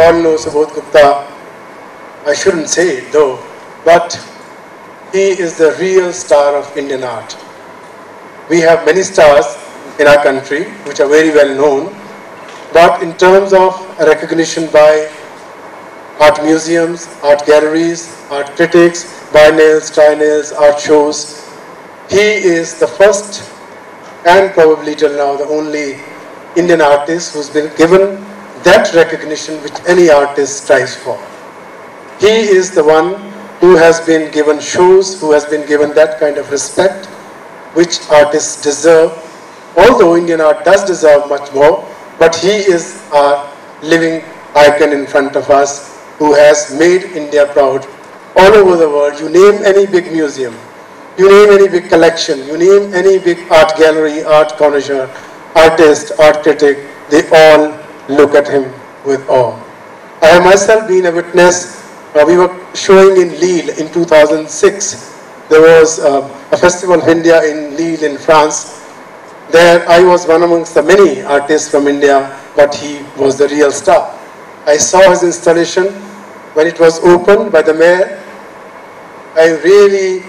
you all know Subodh Gupta. I shouldn't say it though, but he is the real star of Indian art. We have many stars in our country which are very well known, but in terms of recognition by art museums, art galleries, art critics, biennials, triennials, art shows, he is the first and probably till now the only Indian artist who's been given that recognition which any artist strives for. He is the one who has been given shows, who has been given that kind of respect which artists deserve, although Indian art does deserve much more, but he is our living icon in front of us who has made India proud all over the world. You name any big museum, you name any big collection, you name any big art gallery, art connoisseur, artist, art critic, they all look at him with awe. I have myself been a witness. We were showing in Lille in 2006. There was a festival of India in Lille in France. There I was one amongst the many artists from India, but he was the real star. I saw his installation when it was opened by the mayor. I really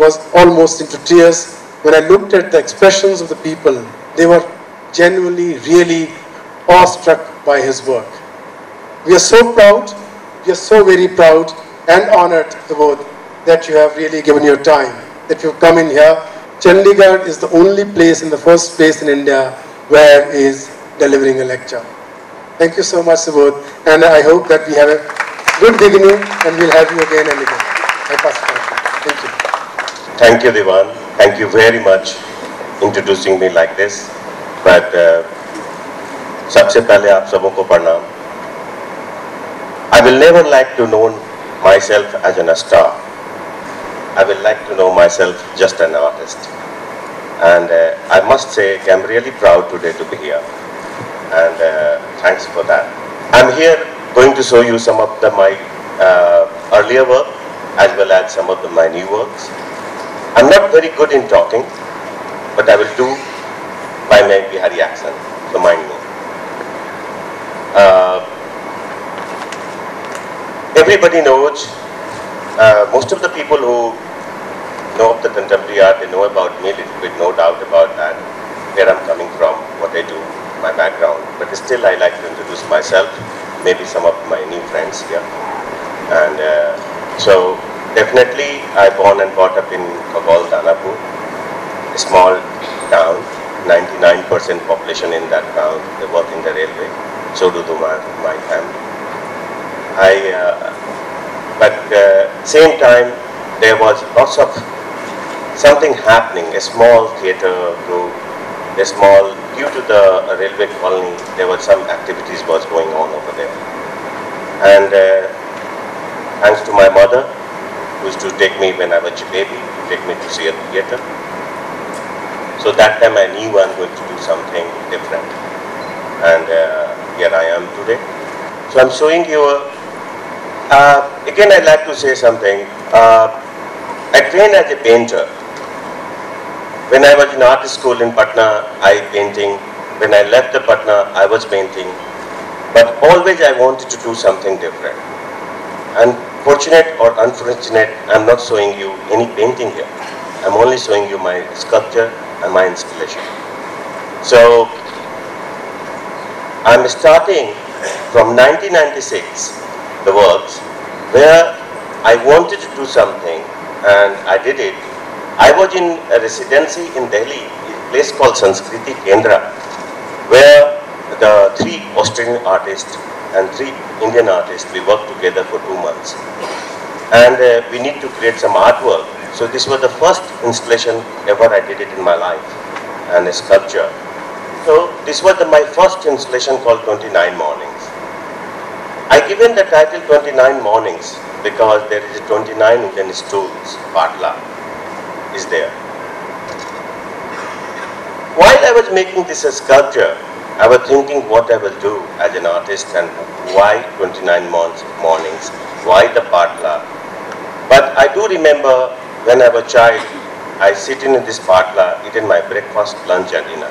was almost into tears when I looked at the expressions of the people. They were genuinely, really awestruck by his work. We are so proud, we are so very proud and honored, Subodh, that you have really given your time, that you've come in here. Chandigarh is the only place, in the first place in India, where he is delivering a lecture. Thank you so much, Subodh, and I hope that we have a good beginning and we'll have you again and again. I pass it on. Thank you. Thank you, Devan. Thank you very much introducing me like this. But सबसे पहले आप सबों को प्रणाम. I will never like to know myself as a star. I will like to know myself just an artist. And I must say I'm really proud today to be here. And thanks for that. I'm here going to show you some of my earlier work as well as some of my new works. I'm not very good in talking, but I will do by my Bihari accent, so mind me. Everybody knows, most of the people who know of the contemporary art, they know about me a little bit, no doubt about that, where I'm coming from, what I do, my background, but still I like to introduce myself, maybe some of my new friends here. And so definitely I born and brought up in Kabul, Danapur, a small town, 99% population in that town, they work in the railway, so do my family. But same time there was lots of something happening, a small theatre group, a small, due to the railway colony, there were some activities was going on over there. And thanks to my mother, who used to take me when I was a baby, take me to see a theatre. So that time I knew I'm going to do something different. And here I am today. So I'm showing you, again I'd like to say something. I trained as a painter. When I was in art school in Patna, I painting. When I left the Patna, I was painting. But always I wanted to do something different. And fortunate or unfortunate, I'm not showing you any painting here. I'm only showing you my sculpture and my installation. So I'm starting from 1996, the works, where I wanted to do something and I did it. I was in a residency in Delhi, a place called Sanskriti Kendra, where the three Australian artists and three Indian artists, we worked together for 2 months. And we need to create some artwork. So this was the first installation ever I did it in my life, and a sculpture. So this was my first installation called 29 Mornings. I given the title 29 Mornings because there is 29 Indian stools, Patla is there. While I was making this a sculpture, I was thinking what I will do as an artist and why 29 mornings, why the patla. But I do remember when I was a child, I sit in this patla, eating my breakfast, lunch and dinner.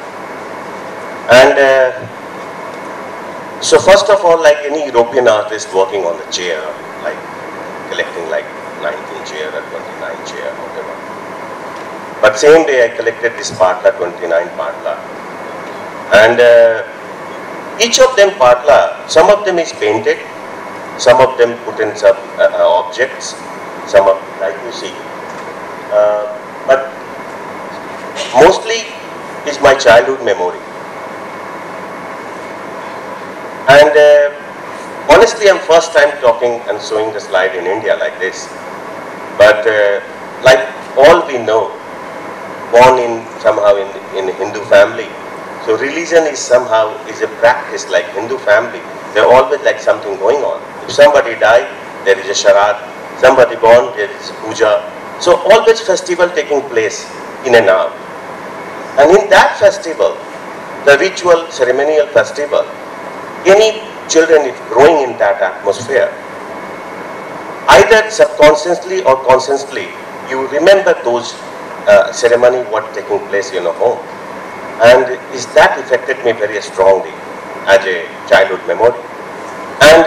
And So first of all, like any European artist working on a chair, like collecting like 19 chair or 29 chair, whatever. But same day I collected this Patla, 29 Patla. And each of them Patla, some of them is painted, some of them put in some objects, some of, like you see. But mostly is my childhood memory. And honestly, I'm first time talking and showing the slide in India like this. But like all we know, born in somehow in Hindu family, so religion is somehow is a practice like Hindu family. There always like something going on. If somebody died, there is a sharat. Somebody born, there is puja. So always festival taking place in and out. And in that festival, the ritual ceremonial festival, any children is growing in that atmosphere. Either subconsciously or consciously, you remember those ceremony what taking place in a home. And is that affected me very strongly as a childhood memory. And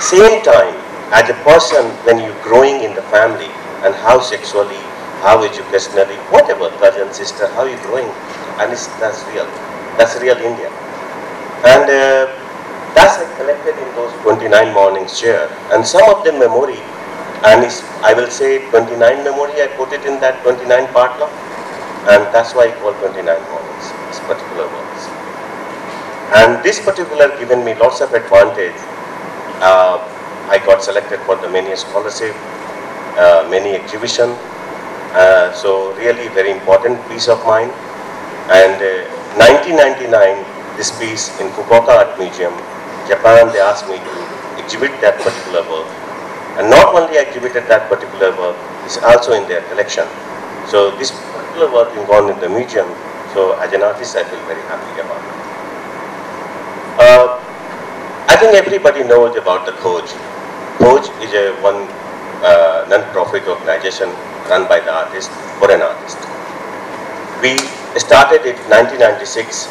same time, as a person, when you're growing in the family, and how sexually, how educationally, whatever, cousin, sister, how you're growing, and it's, that's real India. And that's I collected in those 29 mornings chair, and some of them memory, and it's, I will say 29 memory, I put it in that 29 part now, and that's why I call 29 mornings, this particular works. And this particular given me lots of advantage. I got selected for the many scholarship, many exhibition. So really very important piece of mine. And 1999, this piece in Fukuoka Art Museum, Japan, they asked me to exhibit that particular work. And not only I exhibited that particular work, it's also in their collection. So this particular work is gone in the museum. So as an artist, I feel very happy about it. I think everybody knows about the Khoj. Khoj is a one non-profit organization run by the artist for an artist. We started it in 1996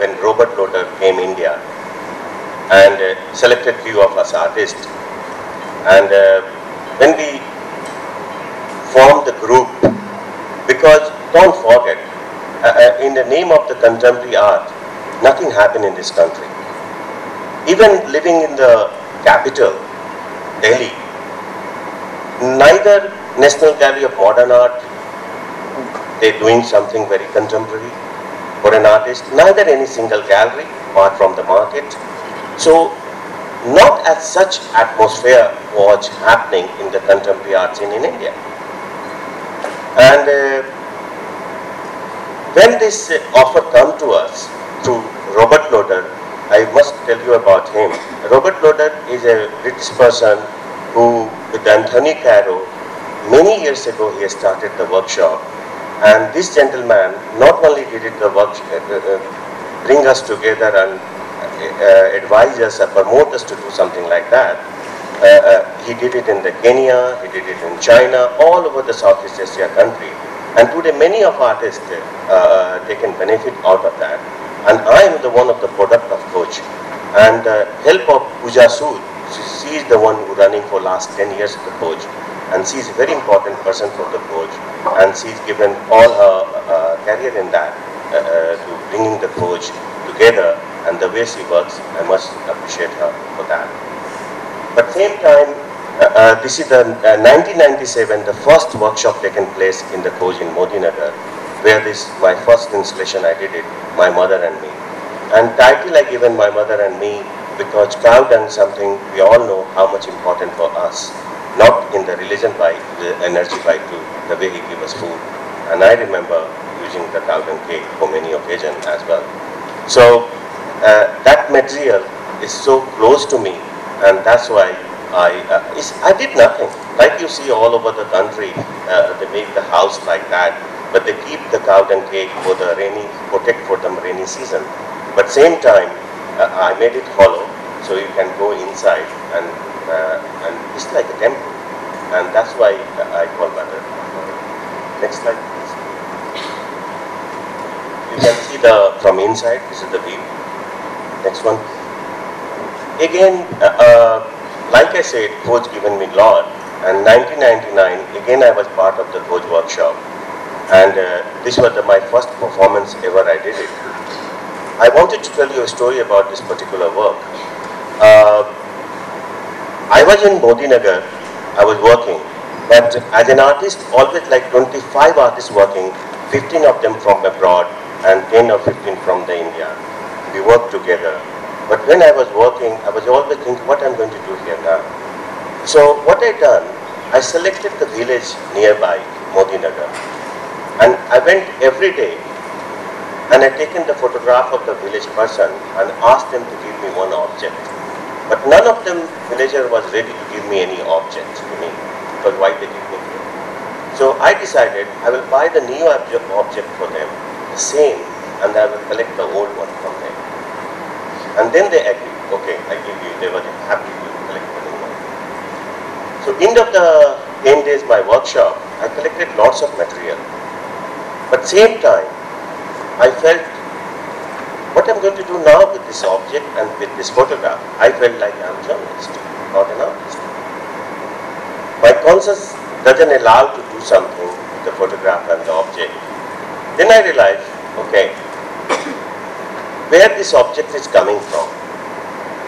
when Robert Loder came India and selected few of us artists. And when we formed the group, because don't forget, in the name of the contemporary art, nothing happened in this country. Even living in the capital, Delhi, neither National Gallery of Modern Art, they're doing something very contemporary for an artist, neither any single gallery apart from the market. So not as such atmosphere was happening in the contemporary art scene in India. And when this offer come to us, through Robert Loder, I must tell you about him. Robert Loder is a British person who, with Anthony Caro, many years ago he started the workshop. And this gentleman not only did it the work, bring us together and advise us and promote us to do something like that. He did it in the Kenya, he did it in China, all over the Southeast Asia country. And today many of artists, they can benefit out of that. And I am the one of the product of Khoj. And the help of Pooja Sood, she is the one who running for last 10 years the Khoj. And she is a very important person for the Khoj. And she's given all her career in that to bringing the Khoj together. And the way she works, I must appreciate her for that. But same time, this is the 1997, the first workshop taken place in the Khoj in Modinagar, where this, my first installation I did it, My Mother and Me. And title I given My Mother and Me because cow done something we all know how much important for us, not in the religion by the energy by too, the way he gave us food. And I remember using the cow dung cake for many occasions as well. So that material is so close to me, and that's why I did nothing. Like you see all over the country, they make the house like that. But they keep the cow dung cake for the rainy, protect for the rainy season. But same time, I made it hollow, so you can go inside and it's like a temple. And that's why I call mother. Next slide, please. You can see the from inside. This is the view. Next one. Again, like I said, Khoj given me lawn, and 1999, again I was part of the Khoj workshop, and this was my first performance ever I did it. I wanted to tell you a story about this particular work. I was in Modinagar, I was working, but as an artist, always like 25 artists working, 15 of them from abroad and 10 or 15 from the India. We worked together. But when I was working, I was always thinking what I'm going to do here now. So what I done, I selected the village nearby, Modinagar. And I went every day and I taken the photograph of the village person and asked them to give me one object. But none of them villager was ready to give me any object to me, because why they give me here. So I decided I will buy the new object for them, the same, and I will collect the old one from them. And then they agreed, okay, I give you, they were happy to collect the new one. So end of the 10 days my workshop, I collected lots of material. But same time, I felt, what I'm going to do now with this object and with this photograph, I felt like I'm a journalist, not an artist. My conscience doesn't allow to do something with the photograph and the object. Then I realized, okay, where this object is coming from.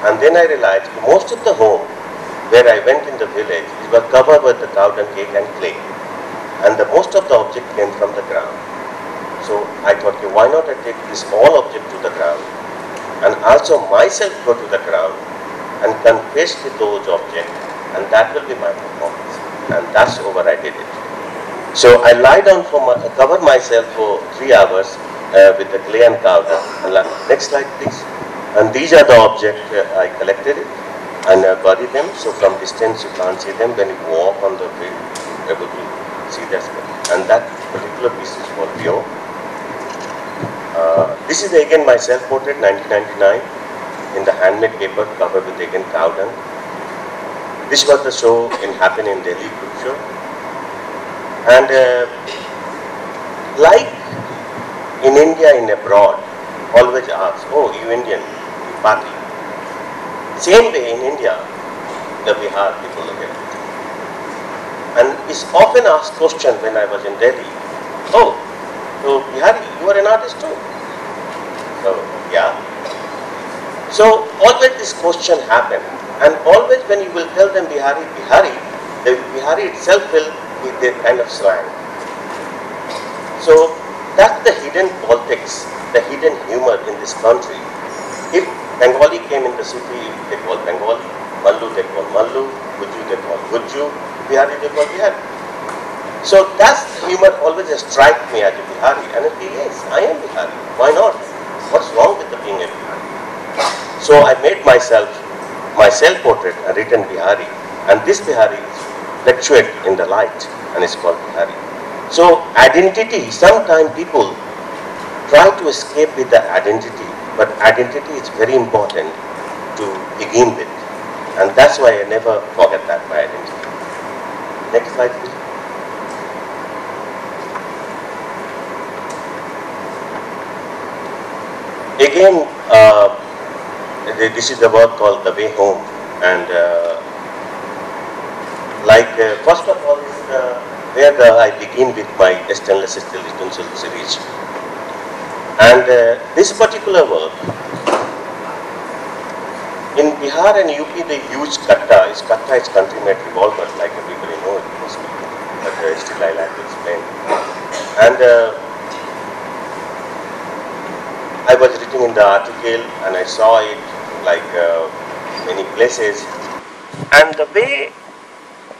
And then I realized most of the home where I went in the village, it was covered with the powder cake and clay. And the most of the object came from the ground. So I thought, okay, why not I take this all object to the ground and also myself go to the ground and confess with those objects, and that will be my performance. And that's over I did it. So I lie down for cover myself for 3 hours with the clay and powder. Next slide, please. And these are the objects I collected it and buried them. So from distance you can't see them. When you walk on the field, you will see that. And that particular piece is for Pio. This is again my self-portrait, 1999, in the handmade paper covered with again powder. This was the show in happen in Delhi group show. And like in India, in abroad, always ask, oh, you Indian, you party. Same way in India, the Bihar people look at it. And it's often asked question when I was in Delhi, oh, so Bihari, you are an artist too? So, yeah. So, always this question happen. And always when you will tell them Bihari, Bihari, the Bihari itself will be their kind of slang. So, that's the hidden politics, the hidden humor in this country. If Bengali came in the city, they call Bengali, Mallu they call Mallu, Gujju they call Gujju, Bihari they call Bihari. So that's the humor always strikes me as a Bihari, and I say, yes, I am Bihari, why not? What's wrong with the being a Bihari? So I made myself, my self-portrait and written Bihari, and this Bihari is fluctuate in the light and it's called Bihari. So identity, sometimes people try to escape with the identity, but identity is very important to begin with. And that's why I never forget that, my identity. Next slide, please. Again, this is the work called The Way Home. And like, first of all, where I begin with my stainless steel utensil series. And this particular work, in Bihar and UP they use katta. Katta is country made revolver, like everybody knows it mostly, but still I like to explain. And I was reading in the article and I saw it like many places, and the way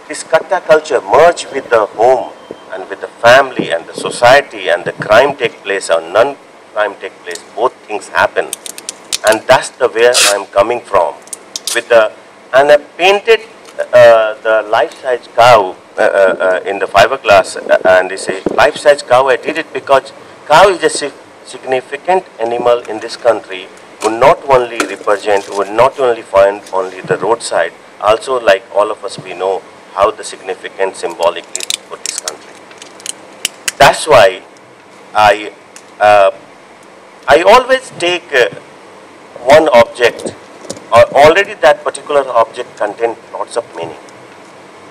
this katta culture merge with the home and with the family and the society, and the crime take place or non-crime take place, both things happen. And that's the where I'm coming from. With the, and I painted the life-size cow in the fiberglass, and it's a life-size cow. I did it because cow is a significant animal in this country, would not only represent, would not only find only the roadside, also like all of us we know, how the significant symbolic is for this country. That's why I always take one object, or already that particular object contains lots of meaning.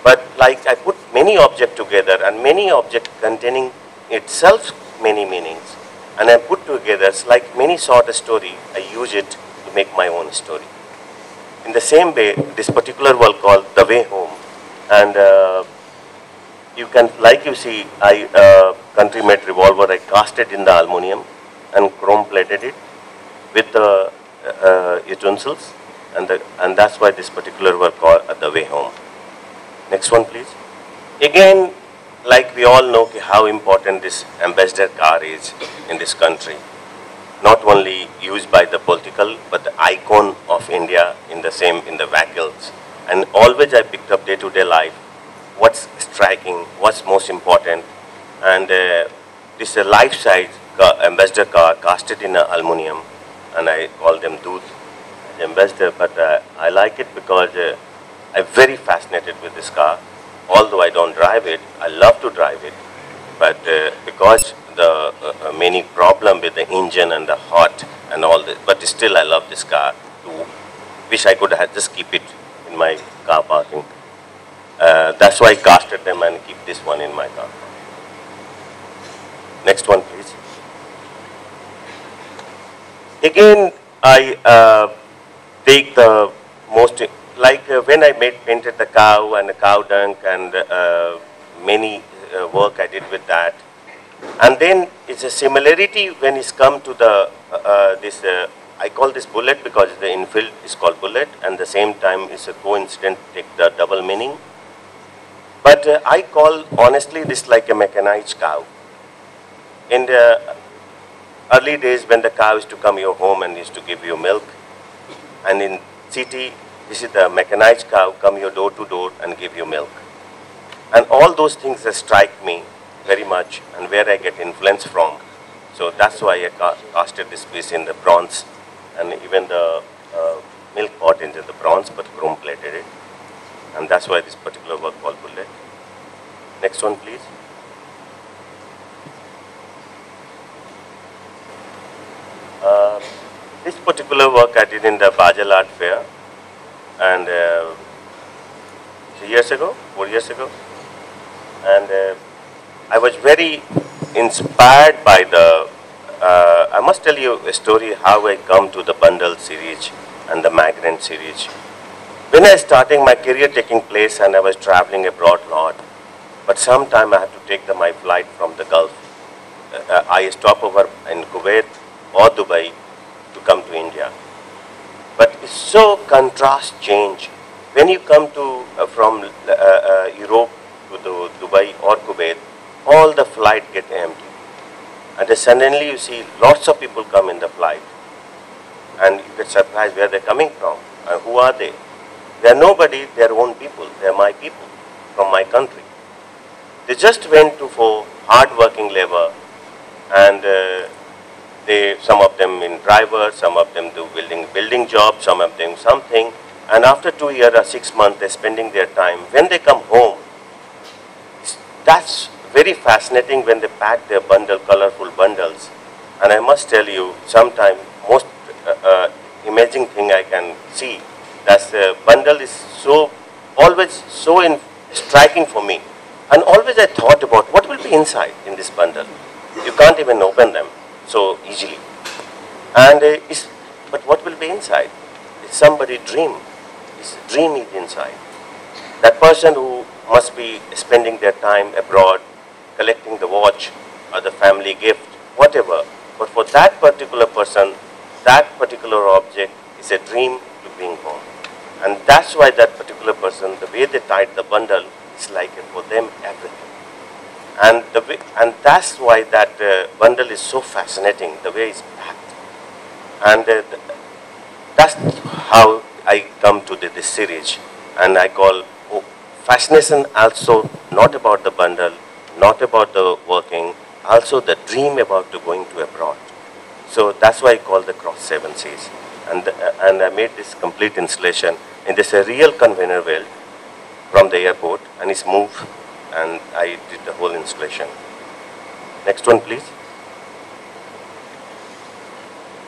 But like I put many objects together, and many objects containing itself many meanings, and I put together, it's like many short story, I use it to make my own story. In the same way, this particular work called The Way Home, and you can, like you see, I country made revolver, I cast it in the aluminum and chrome plated it with the utensils, and that's why this particular work called The Way Home. Next one, please. Again, like we all know how important this ambassador car is in this country. Not only used by the political, but the icon of India in the same, in the vehicles. And always I picked up day-to-day life, what's striking, what's most important. And this is a life-size ambassador car casted in aluminium, and I call them Dudh, the ambassador, but I like it because I'm very fascinated with this car. Although I don't drive it, I love to drive it, but because the many problem with the engine and the hot and all this, but still I love this car. Wish I could have just keep it in my car parking. That's why I casted them and keep this one in my car. Next one, please. Again, I take the most, like when I painted the cow and the cow dung and many work I did with that. And then it's a similarity when it's come to the, I call this bullet because the infield is called bullet, and the same time it's a coincidence take the double meaning. But I call honestly this like a mechanized cow. In the early days when the cow used to come your home and used to give you milk, and in city, this is the mechanized cow come your door to door and give you milk. And all those things that strike me very much, and where I get influence from. So that's why I casted this piece in the bronze, and even the milk pot into the bronze, but chrome plated it. And that's why this particular work called Bullet. Next one, please. This particular work I did in the Basel Art Fair, and 4 years ago, and I was very inspired by the, I must tell you a story how I come to the Bundle series and the Migrant series. When I starting my career taking place, and I was traveling abroad a lot, but sometime I had to take my flight from the Gulf. I stop over in Kuwait or Dubai to come to India. But it's so contrast change. When you come to, from Europe to Dubai or Kuwait, all the flight get empty, and then suddenly you see lots of people come in the flight, and you get surprised where they're coming from and who are they. They're nobody, they're own people, they're my people from my country. They just went to for hard-working labor, and they, some of them in drivers, some of them do building jobs, some of them something, and after 2 years or 6 months they're spending their time. When they come home, that's very fascinating when they pack their bundle, colorful bundles. And I must tell you, sometimes most amazing thing I can see, that the bundle is so, always so striking for me. And always I thought about what will be inside in this bundle. You can't even open them so easily. And but what will be inside? It's somebody's dream. His dream is inside. That person who must be spending their time abroad, collecting the watch or the family gift, whatever. But for that particular person, that particular object is a dream to bring home. And that's why that particular person, the way they tied the bundle, is like for them everything. And the way, and that's why that bundle is so fascinating, the way it's packed. And that's how I come to this series. And I call fascination also not about the bundle, not about the working, also the dream about going to abroad. So that's why I call the Cross Seven Seas. And I made this complete installation, and there's a real conveyor belt from the airport, and it's moved, and I did the whole installation. Next one, please.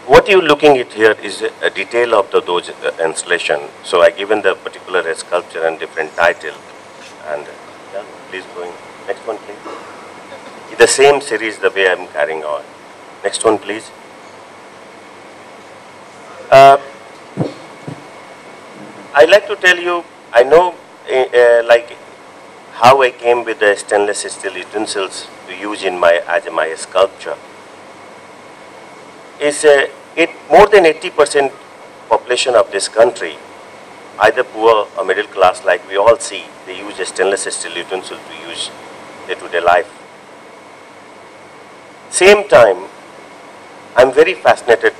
What you're looking at here is a detail of those installation. So I given the particular sculpture and different title. And yeah, please going. Next one, please. The same series the way I'm carrying on. Next one, please. I like to tell you, I know like how I came with the stainless steel utensils to use in my as my sculpture. Is more than 80% population of this country, either poor or middle class, like we all see, they use a stainless steel utensil to use day-to-day life. Same time, I'm very fascinated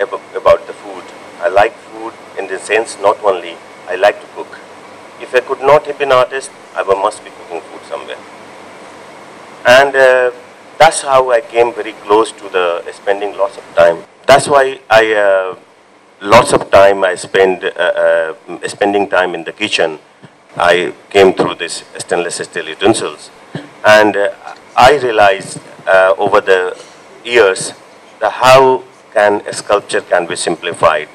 about the food. I like food in the sense not only, I like to cook. If I could not have been an artist, I must be cooking food somewhere. And that's how I came very close to the spending lots of time. That's why I lots of time I spend spending time in the kitchen. I came through this stainless steel utensils, and I realized over the years that how can a sculpture can be simplified,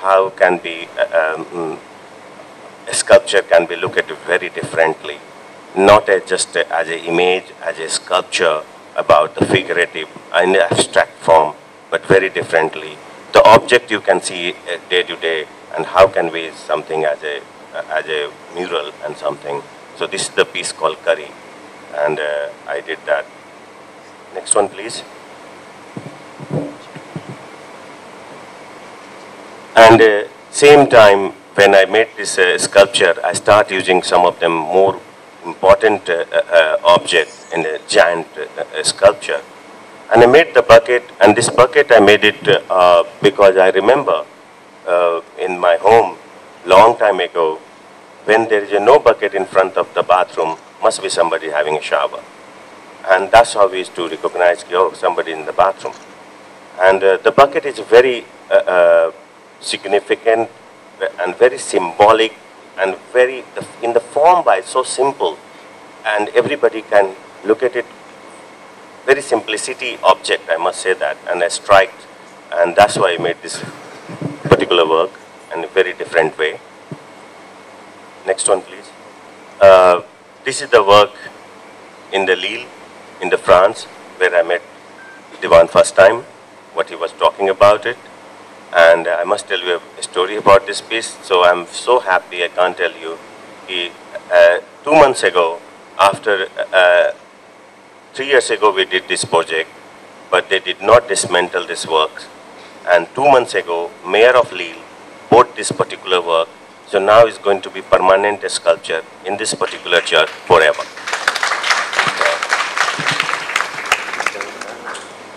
how can be a sculpture can be looked at very differently, not as just as an image, as a sculpture, about the figurative and abstract form, but very differently. The object you can see day to day, and how can we something as a mural and something. So this is the piece called Curry, and I did that. Next one, please. And same time when I made this sculpture, I start using some of them more important object in a giant sculpture. And I made the bucket, and this bucket I made it because I remember in my home long time ago, when there is no bucket in front of the bathroom, must be somebody having a shower. And that's how we used to recognize, oh, somebody in the bathroom. And the bucket is very significant and very symbolic, and very, in the form by so simple, and everybody can look at it, very simplicity object, I must say that, and I striked, and that's why I made this particular work in a very different way. Next one, please. This is the work in the Lille, in the France, where I met Devan first time, what he was talking about it. And I must tell you a story about this piece, so I'm so happy I can't tell you. 2 months ago, after 3 years ago we did this project, but they did not dismantle this work. And 2 months ago, Mayor of Lille bought this particular work, so now it's going to be permanent sculpture in this particular church forever.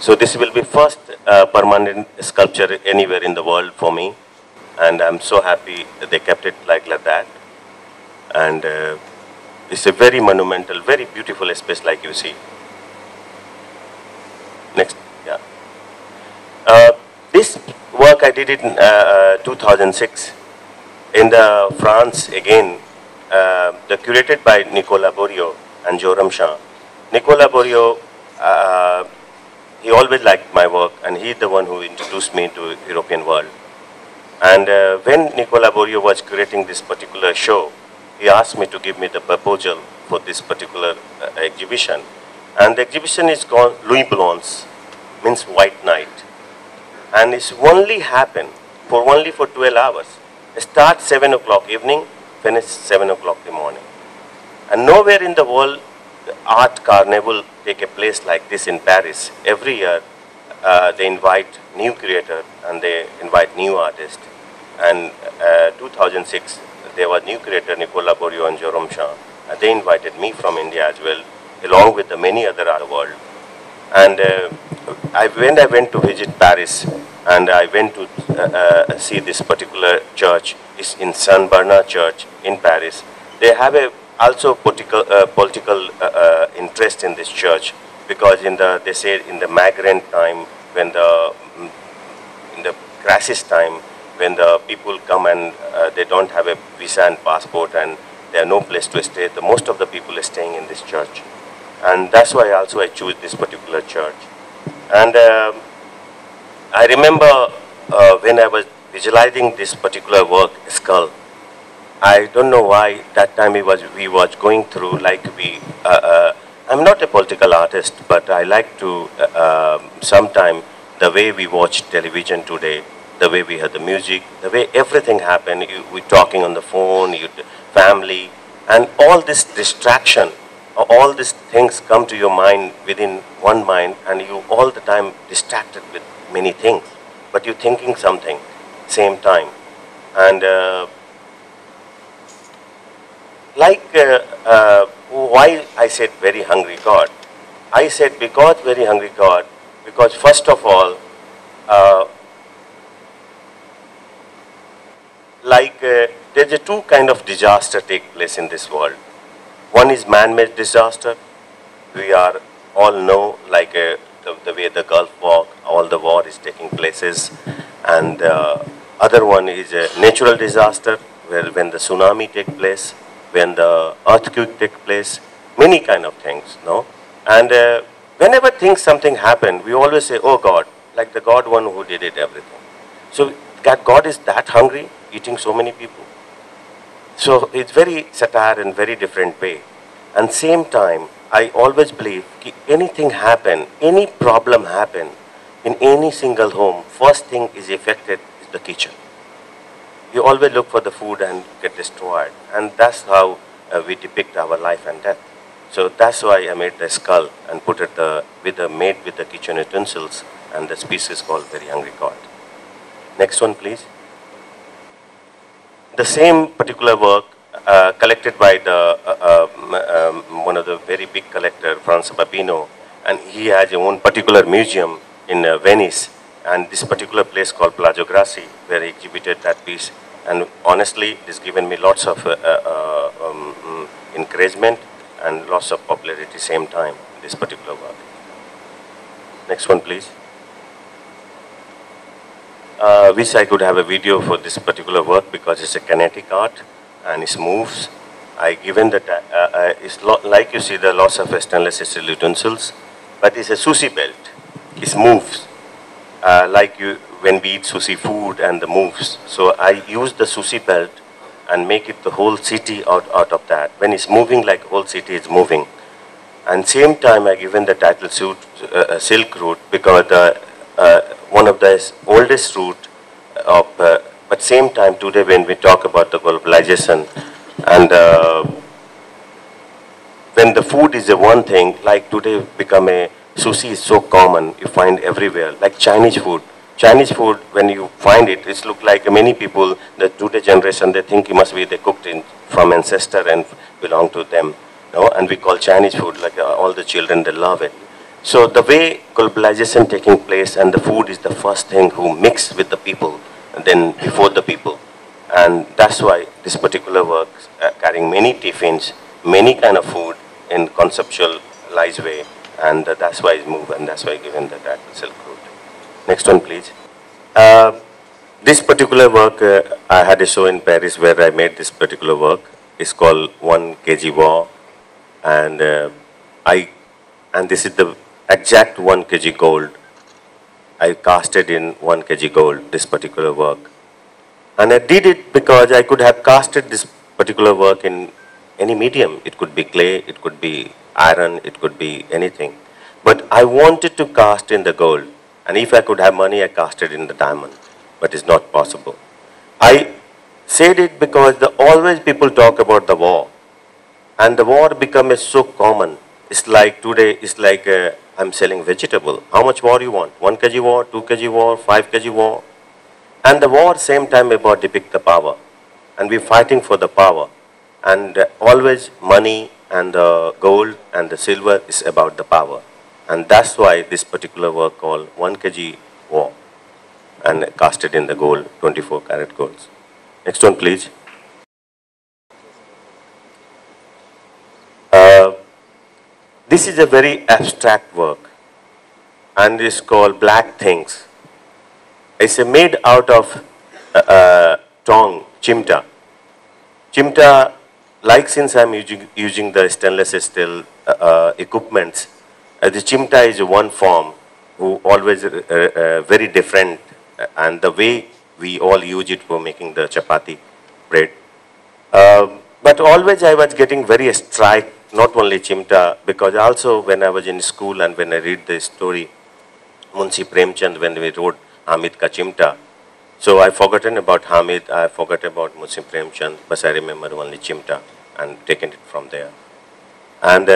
So this will be first permanent sculpture anywhere in the world for me, and I'm so happy that they kept it like that. And it's a very monumental, very beautiful space like you see. Next, yeah. This work I did in 2006 in the France again, curated by Nicolas Bourriaud and Joram Shah. Nicolas Bourriaud, he always liked my work, and he's the one who introduced me to European world. And when Nicolas Bourriaud was curating this particular show, he asked me to give me the proposal for this particular exhibition. And the exhibition is called Louis Blanc, means White Night. And it's only happened for 12 hours. It starts 7 o'clock evening, finishes 7 o'clock in the morning. And nowhere in the world the art carnival take a place like this in Paris. Every year they invite new creator and they invite new artists. And 2006 there was new creator Nicolas Bourriaud and Joram Shah, and they invited me from India as well, along with the many other art world. And I went to visit Paris, and I went to see this particular church. It's in Saint Bernard Church in Paris. They have a also political interest in this church, because in the, they say in the migrant time, when the, in the crisis time, when the people come and they don't have a visa and passport and they have no place to stay, the most of the people are staying in this church. And that's why also I choose this particular church. And I remember when I was visualizing this particular work, skull, I don't know why that time we was going through like I'm not a political artist, but I like to sometime the way we watch television today, the way we hear the music, the way everything happened, we're talking on the phone, family, and all this distraction, all these things come to your mind within one mind, and you all the time distracted with many things, but you're thinking something same time. And why I said very hungry God? I said because very hungry God, because first of all, there's a two kind of disaster take place in this world. One is man-made disaster. We are all know like the way the Gulf War, all the war is taking places, and other one is a natural disaster, where when the tsunami take place, when the earthquake take place, many kind of things, no? And whenever things something happen, we always say, oh God, like the God one who did it everything. So that God is that hungry, eating so many people. So it's very satire in very different way. And same time, I always believe anything happen, any problem happen in any single home, first thing is affected is the kitchen. You always look for the food and get destroyed. And that's how we depict our life and death. So that's why I made the skull and put it made with the kitchen utensils, and the piece is called Very Hungry God. Next one, please. The same particular work collected by the one of the very big collector, François Pinault, and he has his own particular museum in Venice, and this particular place called Palazzo Grassi, where he exhibited that piece. And honestly, this given me lots of encouragement and lots of popularity same time, this particular work. Next one, please. Wish I could have a video for this particular work because it's a kinetic art and it moves. I given that it's like you see the loss of stainless steel utensils, but it's a sushi belt. It moves like you when we eat sushi food and the moves. So I use the sushi belt and make it the whole city out of that. When it's moving, like whole city is moving. And same time I given the title Silk Route because the one of the oldest route of, but same time today when we talk about the globalization and when the food is the one thing, like today become a, sushi is so common, you find everywhere, like Chinese food. Chinese food, when you find it, it's look like many people, the today generation, they think it must be they cooked in from ancestor and belong to them, no? And we call Chinese food, like all the children, they love it. So the way globalization taking place and the food is the first thing who mix with the people and then before the people. And that's why this particular work carrying many tiffins, many kind of food in conceptualized way, and that's why it moved, and that's why given the title Silk Road. Next one, please. This particular work, I had a show in Paris where I made this particular work. It's called 1 kg War, and this is the exact 1 kg gold. I casted in 1 kg gold, this particular work. And I did it because I could have casted this particular work in any medium. It could be clay, it could be iron, it could be anything. But I wanted to cast in the gold. And if I could have money, I casted in the diamond. But it's not possible. I said it because always people talk about the war. And the war becomes so common. It's like today, it's like I'm selling vegetable. How much war you want? 1 kg war, 2 kg war, 5 kg war. And the war same time about depict the power. And we're fighting for the power. And always money and the gold and the silver is about the power. And that's why this particular work called 1 kg war and casted in the gold, 24 karat golds. Next one, please. This is a very abstract work, and it's called Black Things. It's made out of tong, chimta. Chimta, like since I'm using the stainless steel equipments, the chimta is one form who always very different, and the way we all use it for making the chapati bread. But always I was getting very strike, not only Chimta, because also when I was in school and when I read the story, Munshi Premchand, when we wrote Hamid Ka Chimta. So I've forgotten about Hamid, I forgot about Munshi Premchand, but I remember only Chimta and taken it from there. And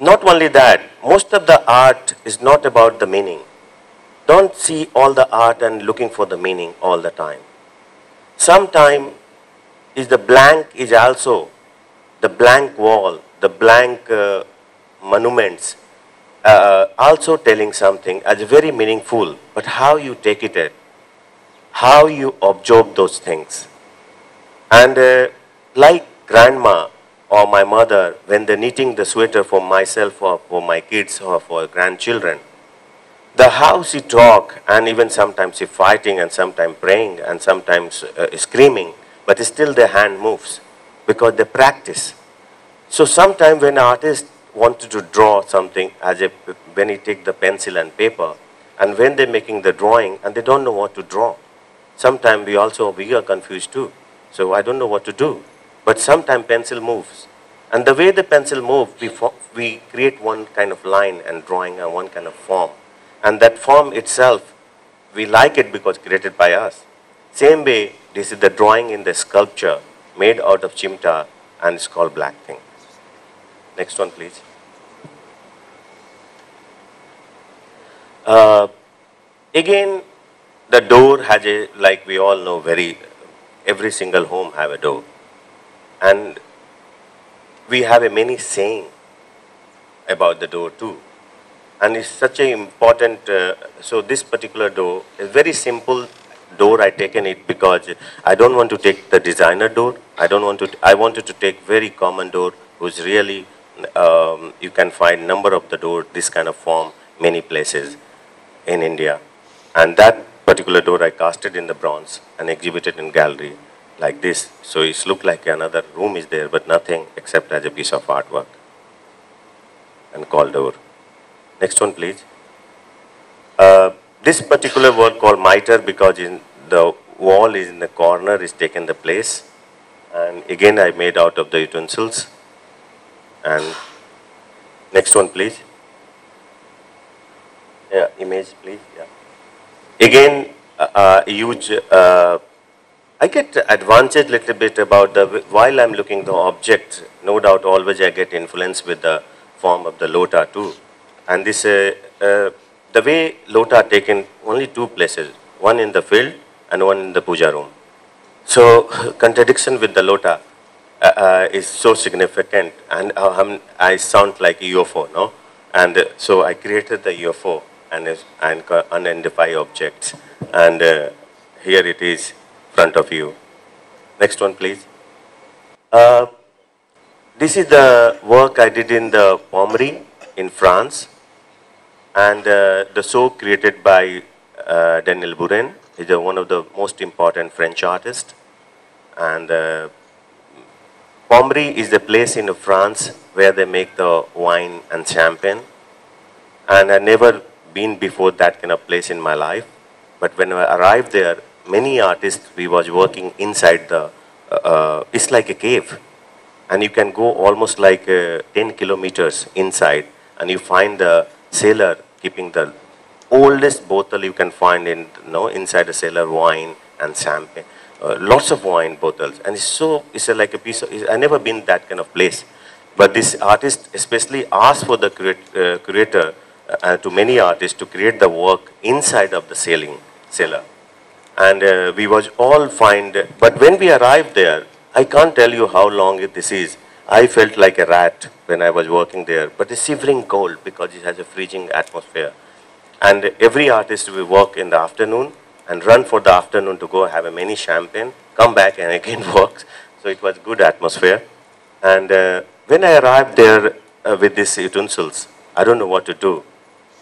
not only that, most of the art is not about the meaning. Don't see all the art and looking for the meaning all the time. Sometimes is the blank is also the blank wall, the blank monuments, also telling something as very meaningful, but how you take it at, how you absorb those things. And like grandma or my mother, when they're knitting the sweater for myself or for my kids or for grandchildren, the how she talk, and even sometimes she fighting and sometimes praying and sometimes screaming, but still the hand moves because they practice. So sometimes when artists wanted to draw something, as if when he take the pencil and paper, and when they're making the drawing and they don't know what to draw, sometimes we are confused too. So I don't know what to do. But sometimes pencil moves. And the way the pencil moves, we create one kind of line and drawing and one kind of form. And that form itself, we like it because created by us. Same way, this is the drawing in the sculpture made out of chimta, and it's called black thing. Next one, please. Again, the door has a, like we all know, every single home have a door. And we have a many saying about the door too. And it's such an important, so this particular door is very simple door. I taken it because I don't want to take the designer door. I wanted to take very common door, which really, you can find number of the door, this kind of form, many places in India. And that particular door I casted in the bronze and exhibited in gallery. Like this, so it looks like another room is there, but nothing except as a piece of artwork and called door. Next one, please. This particular work called mitre, because in the wall is in the corner, is taken the place, and again I made out of the utensils. And next one, please. Yeah, image, please. Yeah. Again, huge. I get advantage little bit about the, while I'm looking the object, no doubt always I get influenced with the form of the lota too. And this, the way lota taken only two places, one in the field and one in the puja room. So contradiction with the lota is so significant, and I sound like UFO, no? And so I created the UFO and unidentified objects, and here it is. Front of you. Next one, please. This is the work I did in the Pommery in France, and the show created by Daniel Buren is one of the most important French artists. And Pommery is the place in France where they make the wine and champagne, and I've never been before that kind of place in my life, but when I arrived there, many artists, we was working inside the, it's like a cave, and you can go almost like 10 kilometers inside, and you find the cellar keeping the oldest bottle you can find in, inside the cellar, wine and champagne, lots of wine bottles, and it's so, it's like a piece of, I've never been that kind of place, but this artist especially asked for the curator, to many artists, to create the work inside of the cellar. And we was all fine, but when we arrived there, I can't tell you how long this is. I felt like a rat when I was working there, but it's shivering cold because it has a freezing atmosphere. And every artist will work in the afternoon and run for the afternoon to go have a mini champagne, come back and again work. So it was good atmosphere. And when I arrived there with these utensils, I don't know what to do.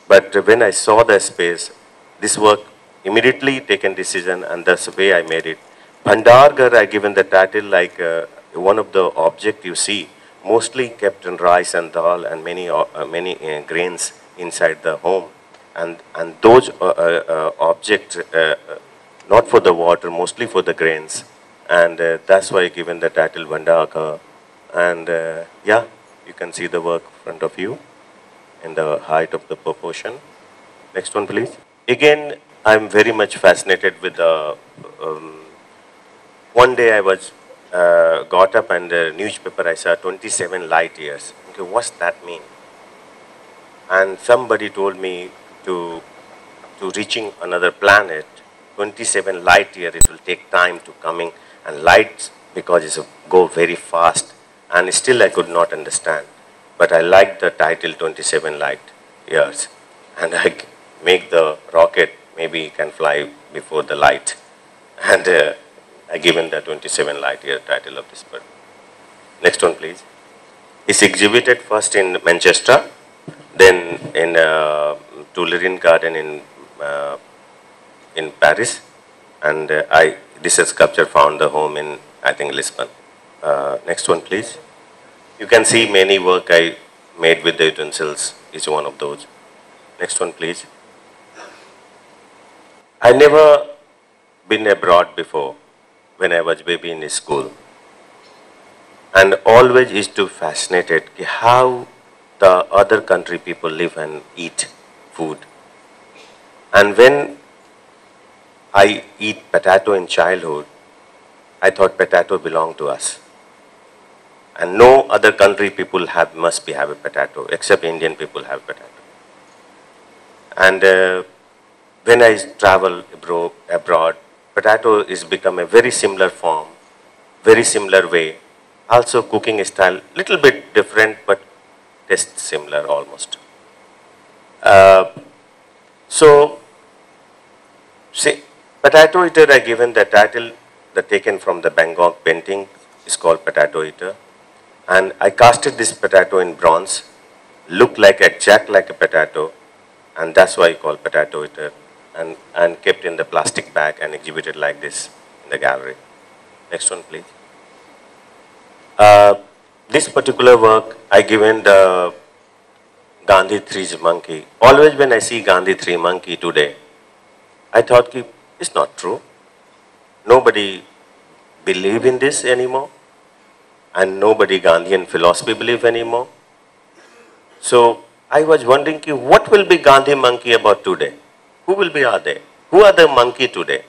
But when I saw the space, this work, immediately taken decision, and that's the way I made it. Bhandargar, I given the title like one of the object you see, mostly kept in rice and dal and many grains inside the home. and those objects, not for the water, mostly for the grains, and that's why given the title Vandaka. And yeah, you can see the work in front of you in the height of the proportion. Next one, please. Again, I'm very much fascinated with the. One day I was got up and the newspaper I saw 27 light years. Okay, what's that mean? And somebody told me to reaching another planet, 27 light years it will take time to coming, and lights because it's go very fast, and still I could not understand. But I liked the title 27 light years, and I make the rocket maybe it can fly before the light, and I given the 27 light year title of this bird. Next one, please. It's exhibited first in Manchester, then in Tuileries Garden in Paris, and this sculpture found the home in I think Lisbon. Next one, please. You can see many work I made with the utensils is one of those. Next one, please. I never been abroad before when I was baby in school, and always is to fascinated how the other country people live and eat food. And when I eat potato in childhood, I thought potato belonged to us, and no other country people have must be have a potato except Indian people have potato. And when I travel abroad, potato is become a very similar form, very similar way. Also cooking style, little bit different, but taste similar almost. So, see, potato eater I given the title, the taken from the Bangkok painting is called Potato Eater. And I casted this potato in bronze, looked like exact like a potato, and that's why I call Potato Eater. And kept in the plastic bag and exhibited like this in the gallery. Next one, please. This particular work, I given the Gandhi Tree Monkey. Always when I see Gandhi Tree Monkey today, I thought it's not true. Nobody believe in this anymore, and nobody Gandhian philosophy believe anymore. So I was wondering what will be Gandhi Monkey about today? Who will be are they? Who are the monkey today?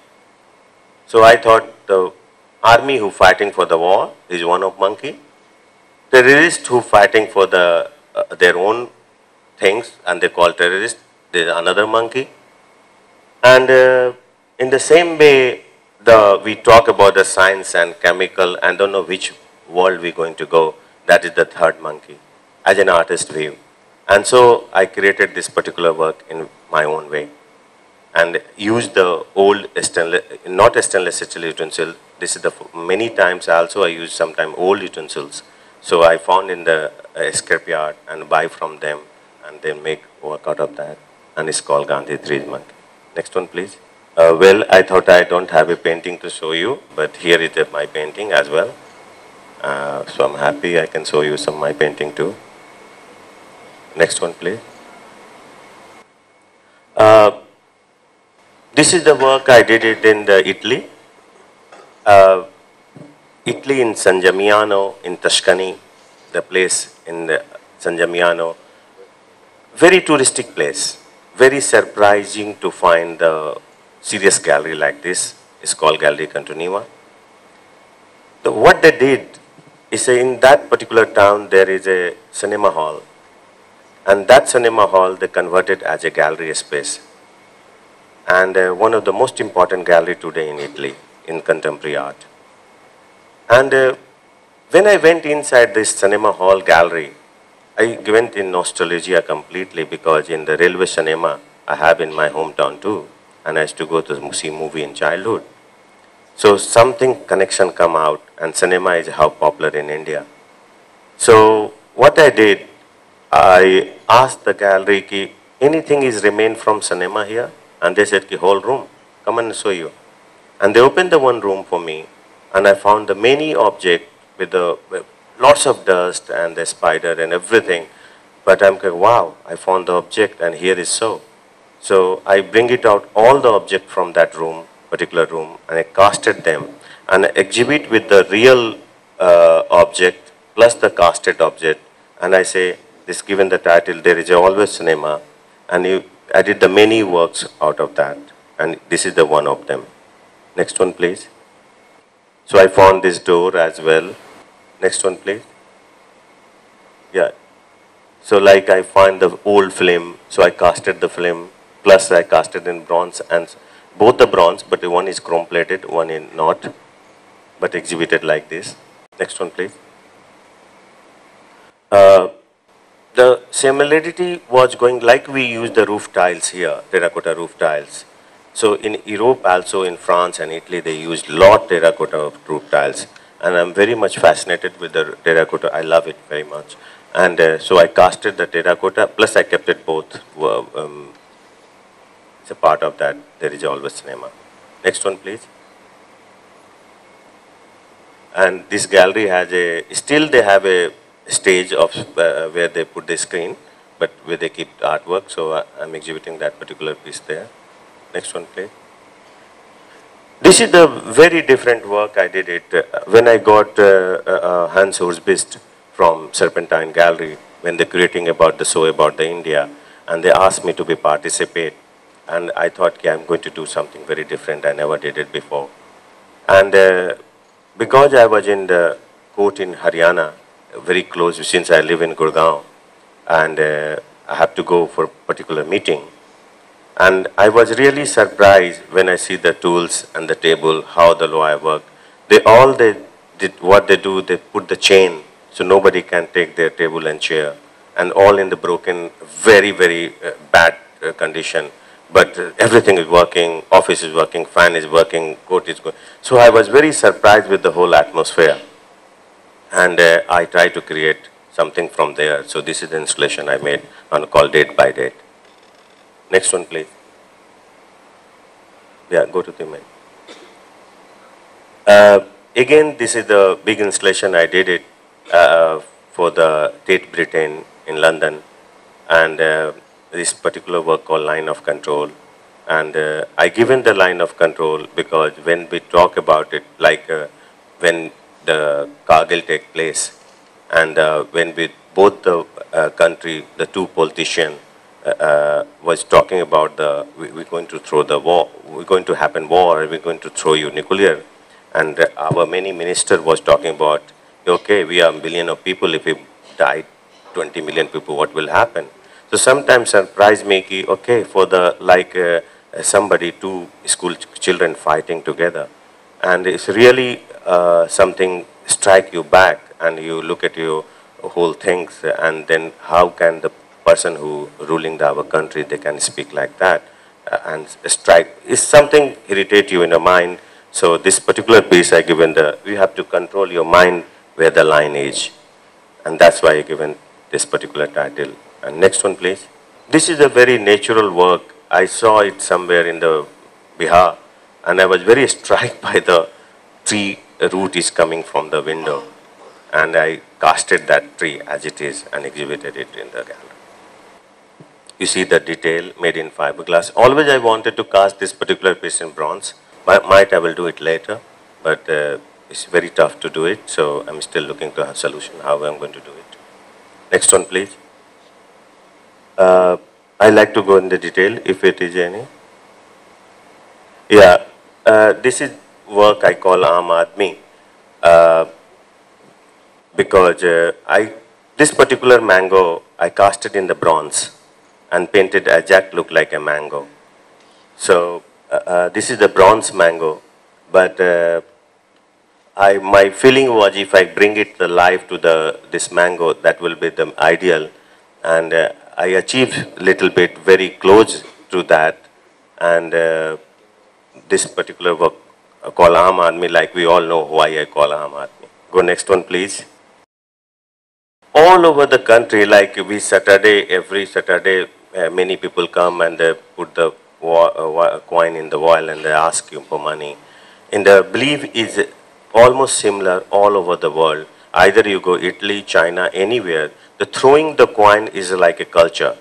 So I thought the army who fighting for the war is one of monkey. Terrorists who fighting for the their own things and they call terrorists, there's another monkey. And in the same way, we talk about the science and chemical and don't know which world we're going to go. That is the third monkey, as an artist view. And so I created this particular work in my own way, and use the old stainless, not a stainless steel utensil. This is the many times also I use sometimes old utensils. So I found in the scrapyard and buy from them, and then make work out of that. And it's called Gandhi Tree Monkey. Next one, please. Well, I thought I don't have a painting to show you, but here is my painting as well. So I'm happy I can show you some of my painting too. Next one, please. This is the work I did it in the Italy. Italy in San Gimignano, in Tuscany, the place in the San Gimignano. Very touristic place. Very surprising to find a serious gallery like this. It's called Galleria Continua. What they did is in that particular town there is a cinema hall. And that cinema hall they converted as a gallery space. And one of the most important gallery today in Italy, in contemporary art. And when I went inside this cinema hall gallery, I went in nostalgia completely, because in the railway cinema, I have in my hometown too, and I used to go to see movie in childhood. So something connection come out, and cinema is how popular in India. So what I did, I asked the gallery, anything is remained from cinema here? And they said, whole room, come and show you. And they opened the one room for me, and I found the many objects with lots of dust and the spider and everything. But I'm like, wow, I found the object, and here is so. So I bring it out all the objects from that room, particular room, and I casted them and I exhibit with the real object plus the casted object, and I say this, given the title, there is always cinema, and I did the many works out of that, and this is the one of them. Next one, please. So I found this door as well. Next one, please. Yeah. So like I find the old film, so I casted the film, plus I casted in bronze, and both the bronze, but one is chrome plated, one is not, but exhibited like this. Next one, please. The similarity was going like we use the roof tiles here, terracotta roof tiles. So in Europe, also in France and Italy, they used lot terracotta roof tiles. And I'm very much fascinated with the terracotta. I love it very much. And so I casted the terracotta, plus I kept it both. It's a part of that. There is always cinema. Next one, please. And this gallery has a, still they have a stage of where they put the screen, but where they keep the artwork. So I'm exhibiting that particular piece there. Next one, please. This is the very different work I did it when I got Hans Horsbist from Serpentine Gallery, when they're creating about the show about the India, and they asked me to be participate. And I thought, okay, I'm going to do something very different. I never did it before. And because I was in the court in Haryana, very close, since I live in Gurgaon, and I have to go for a particular meeting. And I was really surprised when I see the tools and the table, how the lawyer work. They did what they do, they put the chain, so nobody can take their table and chair, and all in the broken, very, very bad condition. But everything is working, office is working, fan is working, court is going. So I was very surprised with the whole atmosphere. And I tried to create something from there. So this is the installation I made and called Date by Date. Next one, please. Yeah, go to the main. Again, this is the big installation I did it for the Tate Britain in London. And this particular work called Line of Control. And I given the Line of Control because when we talk about it, like when the Kargil take place, and when we, both the country, the two politicians was talking about the, we're going to throw the war, we're going to happen war, we're going to throw you nuclear. And our many minister was talking about, okay, we are a billion of people, if we die 20 million people, what will happen? So sometimes surprise me, okay, for the, like somebody, two school children fighting together. And it's really something strike you back, and you look at your whole things, and then how can the person who ruling our country, they can speak like that and strike. It's something irritate you in your mind. So this particular piece I given the, you have to control your mind where the line is. And that's why I given this particular title. And next one, please. This is a very natural work. I saw it somewhere in the Bihar, and I was very struck by the tree root is coming from the window. And I casted that tree as it is and exhibited it in the gallery. You see the detail made in fiberglass. Always I wanted to cast this particular piece in bronze. Might I will do it later, but it's very tough to do it. So I'm still looking to have a solution how I'm going to do it. Next one, please. I like to go in the detail, if it is any. Yeah, this is work I call Aam Aadmi, because this particular mango, I casted in the bronze and painted a jack look like a mango. So this is the bronze mango, but my feeling was if I bring it the life to this mango, that will be the ideal. And I achieved little bit very close to that, and this particular work I call Aam Aadmi, like we all know why I call Aam Aadmi. Go next one, please. All over the country, like we Saturday, every Saturday, many people come and they put the coin in the oil and they ask you for money. And the belief is almost similar all over the world. Either you go Italy, China, anywhere, the throwing the coin is like a culture,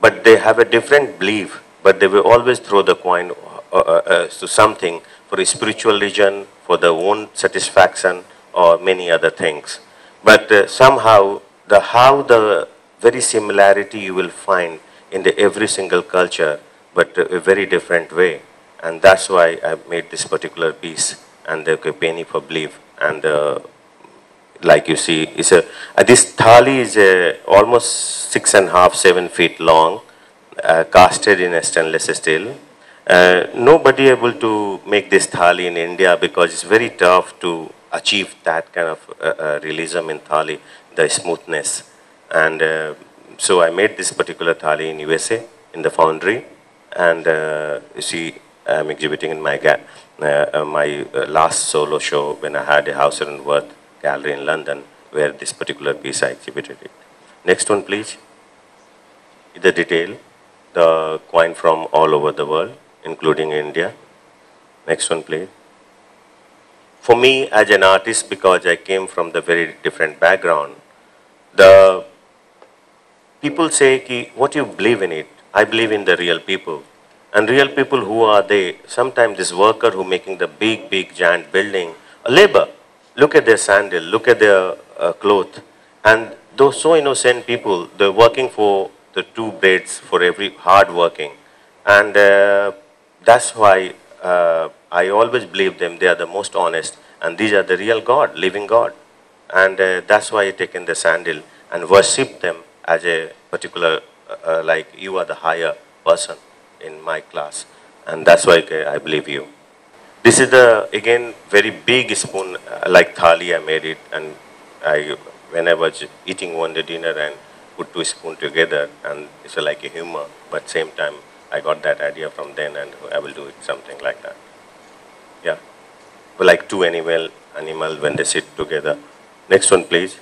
but they have a different belief but they will always throw the coin to something for a spiritual religion, for their own satisfaction, or many other things. But somehow, the very similarity you will find in the every single culture, but a very different way. And that's why I made this particular piece, and the penny for belief. And like you see, it's a, this thali is almost 6.5–7 feet long, casted in a stainless steel. Nobody able to make this thali in India because it's very tough to achieve that kind of realism in thali, the smoothness. And so I made this particular thali in USA, in the foundry. And you see, I'm exhibiting in my last solo show when I had a House and Worth gallery in London, where this particular piece I exhibited it. Next one, please. The detail, the coin from all over the world, including India. Next one, please. For me, as an artist, because I came from the very different background, the people say, ki, what you believe in it? I believe in the real people. And real people, who are they? Sometimes this worker who making the big, big, giant building, a labor. Look at their sandal, look at their cloth. And those so innocent people, they're working for the 2 breads for every hard working. And that's why I always believe them. They are the most honest. And these are the real God, living God. And that's why I taken the sandal and worship them as a particular, like you are the higher person in my class. And that's why I believe you. This is the, again, very big spoon, like thali, I made it. And when I was eating one the dinner and put 2 spoons together, and it's like a humor, but same time, I got that idea from then, and I will do it something like that. Yeah, but like 2 animal when they sit together. Next one, please.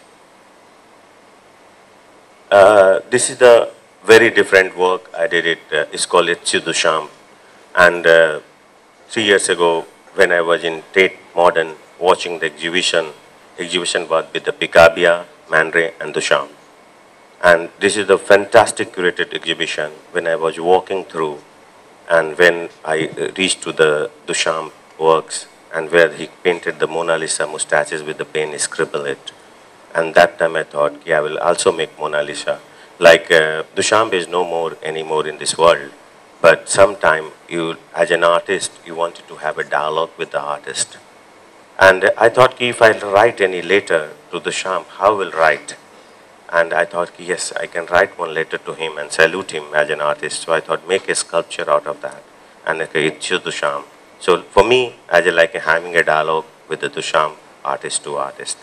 This is the very different work I did it. It's called Duchamp. And 3 years ago, when I was in Tate Modern watching the exhibition was with the Picabia, Man Ray, and Duchamp. And this is the fantastic curated exhibition when I was walking through, and when I reached to the Duchamp works, and where he painted the Mona Lisa moustaches with the pen, scribble it. And that time I thought, yeah, I will also make Mona Lisa. Like Duchamp is no more anymore in this world, but sometime you, as an artist, you wanted to have a dialogue with the artist. And I thought, if I write any letter to Duchamp, how will I write? And I thought, yes, I can write one letter to him and salute him as an artist. So I thought, make a sculpture out of that. And it's Duchamp. So for me, I just like having a dialogue with the Duchamp, artist to artist.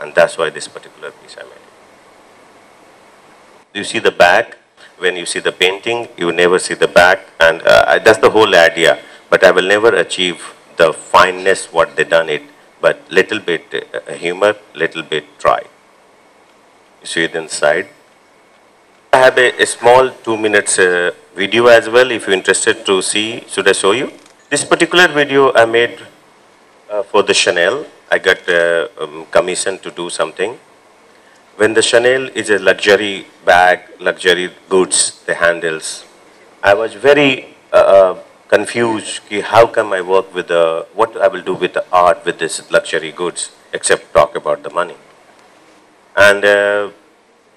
And that's why this particular piece I made. You see the back. When you see the painting, you never see the back. And that's the whole idea. But I will never achieve the fineness what they done it. But little bit humor, little bit try. You see it inside. I have a small 2 minutes video as well, if you're interested to see. Should I show you? This particular video I made for the Chanel. I got commissioned to do something. When the Chanel is a luxury bag, luxury goods, the handles, I was very confused. How come I work with the, what I will do with the art with this luxury goods, except talk about the money. And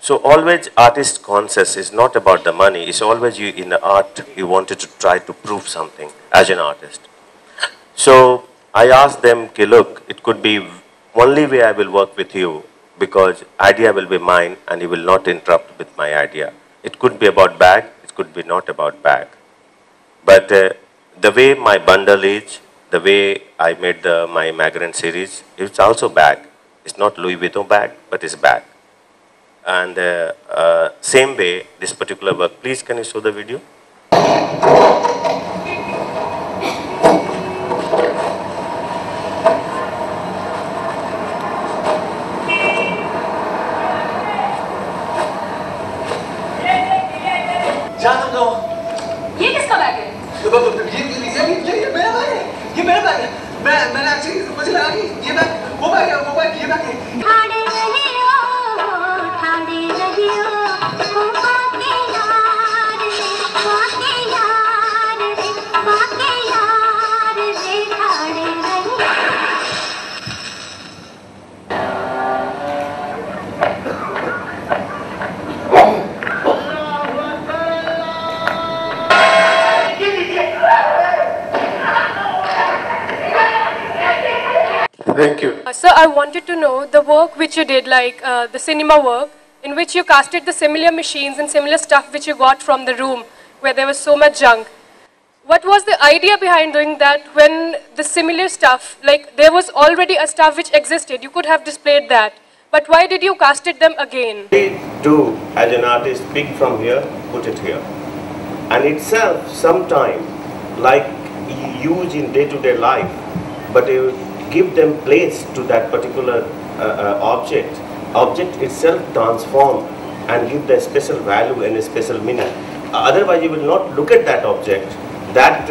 so always artist conscious is not about the money. It's always you in the art, you wanted to try to prove something as an artist. So I asked them, okay, look, it could be only way I will work with you, because idea will be mine and you will not interrupt with my idea. It could be about bag, it could be not about bag. But the way my bundle is, the way I made my migrant series, it's also bag. It's not Louis Vuitton bag, but it's bag. And same way, this particular work. Please, can you show the video? Thank you. Sir, I wanted to know the work which you did, like the cinema work, in which you casted the similar machines and similar stuff which you got from the room where there was so much junk. What was the idea behind doing that when the similar stuff, like there was already a stuff which existed, you could have displayed that, but why did you casted them again? We do, as an artist, pick from here, put it here. And itself, sometimes, like you use in day-to-day life, but you give them place to that particular object. Object itself transform and give the special value and a special meaning. Otherwise, you will not look at that object. That